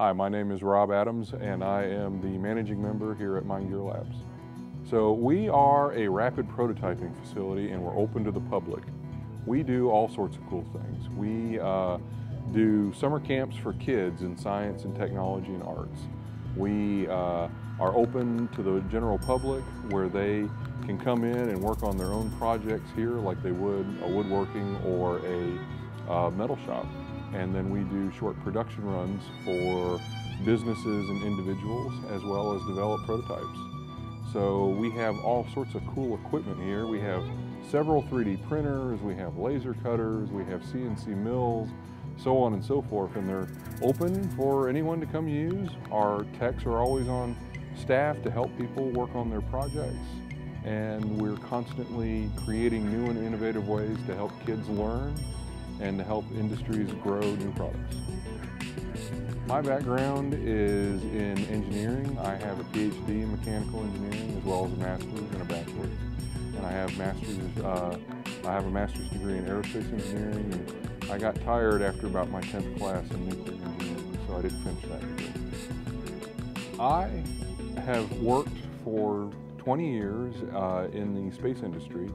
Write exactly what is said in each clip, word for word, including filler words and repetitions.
Hi, my name is Rob Adams, and I am the managing member here at MindGear Labs. So we are a rapid prototyping facility, and we're open to the public. We do all sorts of cool things. We uh, do summer camps for kids in science and technology and arts. We uh, are open to the general public, where they can come in and work on their own projects here like they would a woodworking or a uh, metal shop. And then we do short production runs for businesses and individuals, as well as develop prototypes. So we have all sorts of cool equipment here. We have several three D printers, we have laser cutters, we have C N C mills, so on and so forth, and they're open for anyone to come use. Our techs are always on staff to help people work on their projects, and we're constantly creating new and innovative ways to help kids learn and to help industries grow new products. My background is in engineering. I have a P H D in mechanical engineering, as well as a master's and a bachelor's. And I have master's, uh, I have a master's degree in aerospace engineering, and I got tired after about my tenth class in nuclear engineering, so I didn't finish that degree. I have worked for twenty years uh, in the space industry,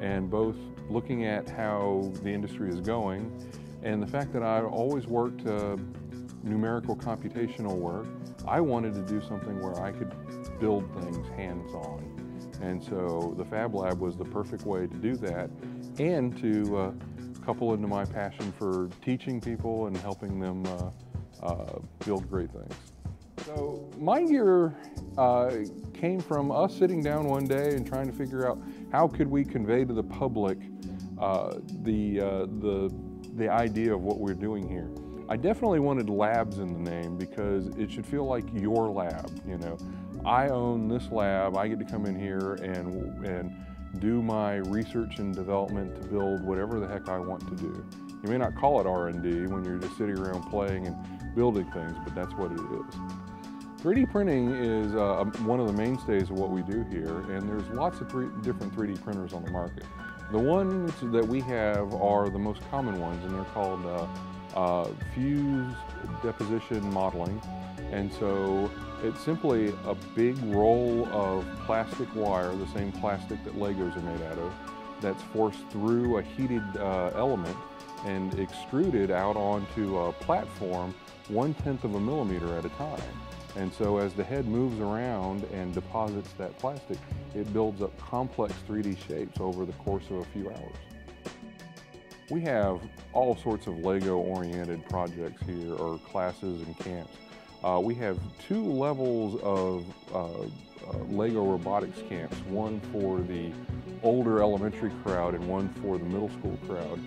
and both looking at how the industry is going and the fact that I always worked uh, numerical computational work, I wanted to do something where I could build things hands-on. And so the Fab Lab was the perfect way to do that, and to uh, couple into my passion for teaching people and helping them uh, uh, build great things. So MindGear uh, came from us sitting down one day and trying to figure out how could we convey to the public uh, the, uh, the, the idea of what we're doing here. I definitely wanted labs in the name because it should feel like your lab, you know. I own this lab, I get to come in here and, and do my research and development to build whatever the heck I want to do. You may not call it R and D when you're just sitting around playing and building things, but that's what it is. three D printing is uh, one of the mainstays of what we do here, and there's lots of three, different three D printers on the market. The ones that we have are the most common ones, and they're called uh, uh, Fused Deposition Modeling. And so it's simply a big roll of plastic wire, the same plastic that Legos are made out of, that's forced through a heated uh, element and extruded out onto a platform one-tenth of a millimeter at a time. And so as the head moves around and deposits that plastic, it builds up complex three D shapes over the course of a few hours. We have all sorts of Lego-oriented projects here, or classes and camps. Uh, we have two levels of uh, uh, Lego robotics camps, one for the older elementary crowd and one for the middle school crowd.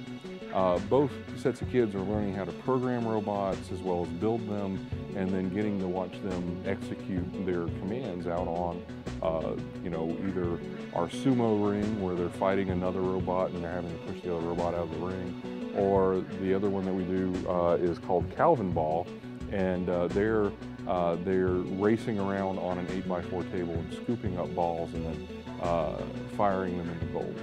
Uh, both sets of kids are learning how to program robots as well as build them, and then getting to watch them execute their commands out on, uh, you know, either our sumo ring where they're fighting another robot and they're having to push the other robot out of the ring, or the other one that we do uh, is called Calvin Ball, and uh, they're uh, they're racing around on an eight by four table and scooping up balls and then uh, firing them into goals.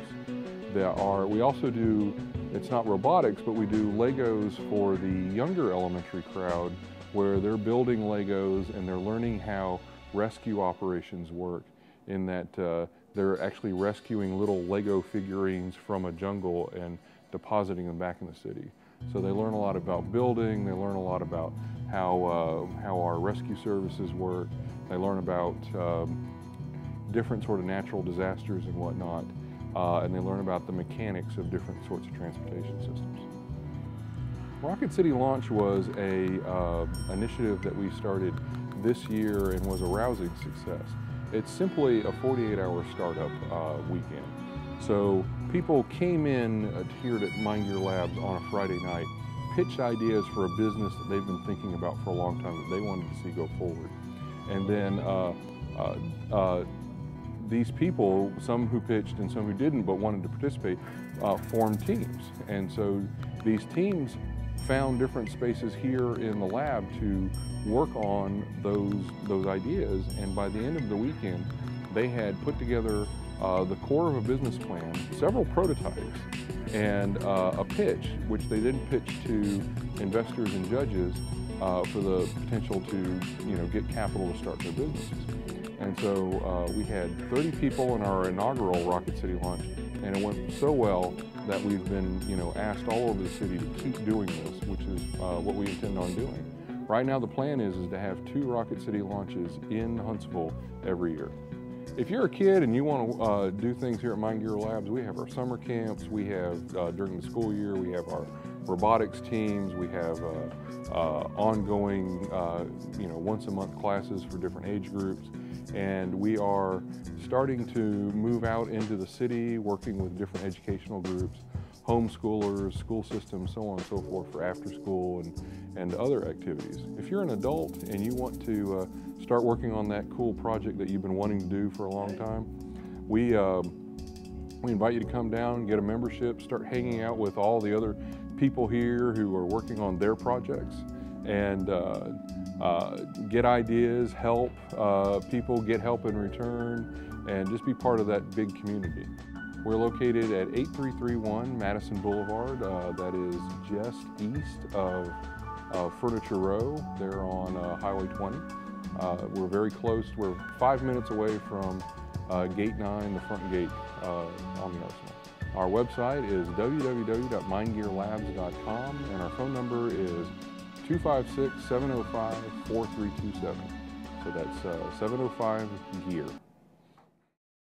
There are we also do. It's not robotics, but we do Legos for the younger elementary crowd, where they're building Legos and they're learning how rescue operations work, in that uh, they're actually rescuing little Lego figurines from a jungle and depositing them back in the city. So they learn a lot about building, they learn a lot about how, uh, how our rescue services work, they learn about um, different sort of natural disasters and whatnot. Uh, and they learn about the mechanics of different sorts of transportation systems. Rocket City Launch was a uh, initiative that we started this year and was a rousing success. It's simply a forty-eight hour startup uh, weekend. So people came in uh, here at MindGear Labs on a Friday night, pitched ideas for a business that they've been thinking about for a long time that they wanted to see go forward. And then uh, uh, uh, These people, some who pitched and some who didn't but wanted to participate, uh, formed teams. And so these teams found different spaces here in the lab to work on those, those ideas. And by the end of the weekend, they had put together uh, the core of a business plan, several prototypes, and uh, a pitch, which they then pitched to investors and judges. uh, for the potential to, you know, get capital to start their businesses. And so uh, we had thirty people in our inaugural Rocket City launch, and it went so well that we've been, you know, asked all over the city to keep doing this, which is uh, what we intend on doing. Right now the plan is, is to have two Rocket City launches in Huntsville every year. If you're a kid and you want to uh, do things here at MindGear Labs, we have our summer camps, we have, uh, during the school year, we have our robotics teams, we have uh, uh, ongoing, uh, you know, once a month classes for different age groups. And we are starting to move out into the city, working with different educational groups, homeschoolers, school systems, so on and so forth, for after school and, and other activities. If you're an adult and you want to uh, start working on that cool project that you've been wanting to do for a long time, we, uh, we invite you to come down, get a membership, start hanging out with all the other people here who are working on their projects, and uh, uh, get ideas, help uh, people, get help in return, and just be part of that big community. We're located at eight three three one Madison Boulevard, uh, that is just east of uh, Furniture Row. They're on uh, Highway twenty. Uh, we're very close. We're five minutes away from uh, Gate nine, the front gate uh, on the arsenal. Our website is w w w dot mindgear labs dot com, and our phone number is two five six, seven oh five, four three two seven. So that's uh, seven oh five GEAR.